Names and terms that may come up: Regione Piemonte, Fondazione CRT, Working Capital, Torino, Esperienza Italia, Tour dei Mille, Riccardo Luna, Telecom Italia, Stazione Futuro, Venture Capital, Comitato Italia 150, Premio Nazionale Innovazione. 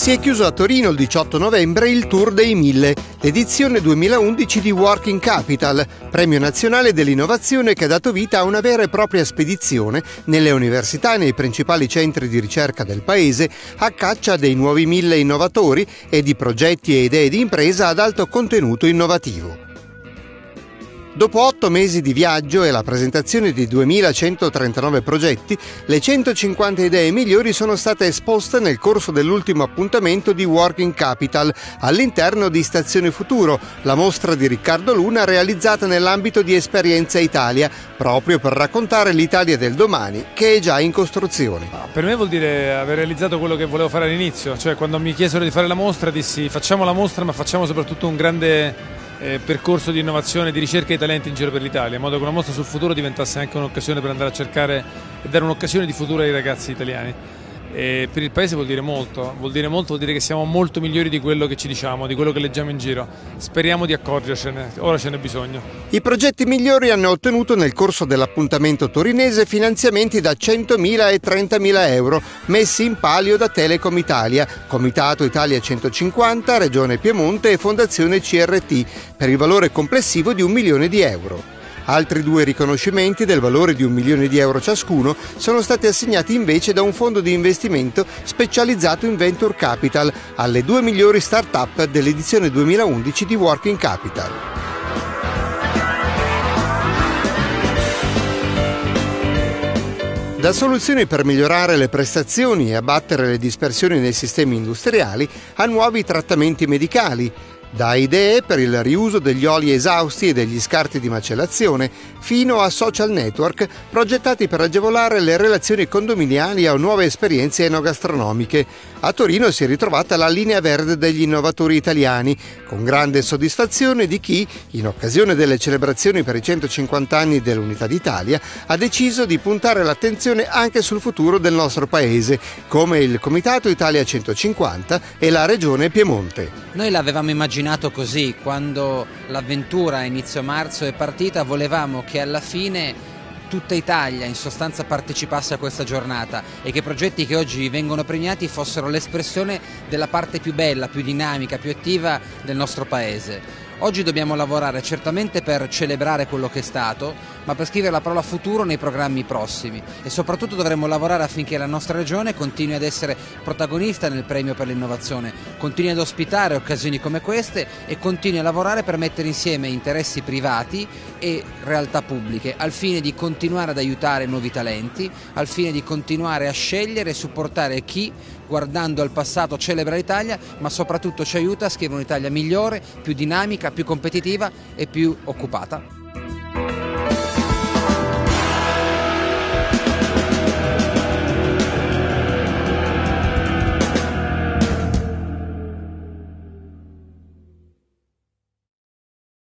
Si è chiuso a Torino il 18 novembre il Tour dei Mille, l'edizione 2011 di Working Capital, premio nazionale dell'innovazione che ha dato vita a una vera e propria spedizione nelle università e nei principali centri di ricerca del paese a caccia dei nuovi 1000 innovatori e di progetti e idee di impresa ad alto contenuto innovativo. Dopo 8 mesi di viaggio e la presentazione di 2139 progetti, le 150 idee migliori sono state esposte nel corso dell'ultimo appuntamento di Working Capital all'interno di Stazione Futuro, la mostra di Riccardo Luna realizzata nell'ambito di Esperienza Italia, proprio per raccontare l'Italia del domani che è già in costruzione. Per me vuol dire aver realizzato quello che volevo fare all'inizio, cioè quando mi chiesero di fare la mostra dissi facciamo la mostra ma facciamo soprattutto un grande percorso di innovazione, di ricerca di talenti in giro per l'Italia, in modo che una mostra sul futuro diventasse anche un'occasione per andare a cercare e dare un'occasione di futuro ai ragazzi italiani. E per il paese vuol dire molto, vuol dire che siamo molto migliori di quello che ci diciamo, di quello che leggiamo in giro. Speriamo di accorgercene, ora ce n'è bisogno. I progetti migliori hanno ottenuto nel corso dell'appuntamento torinese finanziamenti da 100.000 e 30.000 euro messi in palio da Telecom Italia, Comitato Italia 150, Regione Piemonte e Fondazione CRT per il valore complessivo di 1 milione di euro. Altri 2 riconoscimenti del valore di 1 milione di euro ciascuno sono stati assegnati invece da un fondo di investimento specializzato in Venture Capital alle 2 migliori start-up dell'edizione 2011 di Working Capital. Da soluzioni per migliorare le prestazioni e abbattere le dispersioni nei sistemi industriali a nuovi trattamenti medicali, da idee per il riuso degli oli esausti e degli scarti di macellazione, fino a social network progettati per agevolare le relazioni condominiali a nuove esperienze enogastronomiche. A Torino si è ritrovata la linea verde degli innovatori italiani, con grande soddisfazione di chi, in occasione delle celebrazioni per i 150 anni dell'Unità d'Italia, ha deciso di puntare l'attenzione anche sul futuro del nostro paese, come il Comitato Italia 150 e la Regione Piemonte. Noi l'avevamo immaginato così, quando l'avventura a inizio marzo è partita, volevamo che alla fine tutta Italia in sostanza partecipasse a questa giornata e che i progetti che oggi vengono premiati fossero l'espressione della parte più bella, più dinamica, più attiva del nostro paese. Oggi dobbiamo lavorare certamente per celebrare quello che è stato, ma per scrivere la parola futuro nei programmi prossimi e soprattutto dovremo lavorare affinché la nostra regione continui ad essere protagonista nel premio per l'innovazione, continui ad ospitare occasioni come queste e continui a lavorare per mettere insieme interessi privati e realtà pubbliche al fine di continuare ad aiutare nuovi talenti, al fine di continuare a scegliere e supportare chi, guardando al passato, celebra l'Italia, ma soprattutto ci aiuta a scrivere un'Italia migliore, più dinamica, più competitiva e più occupata.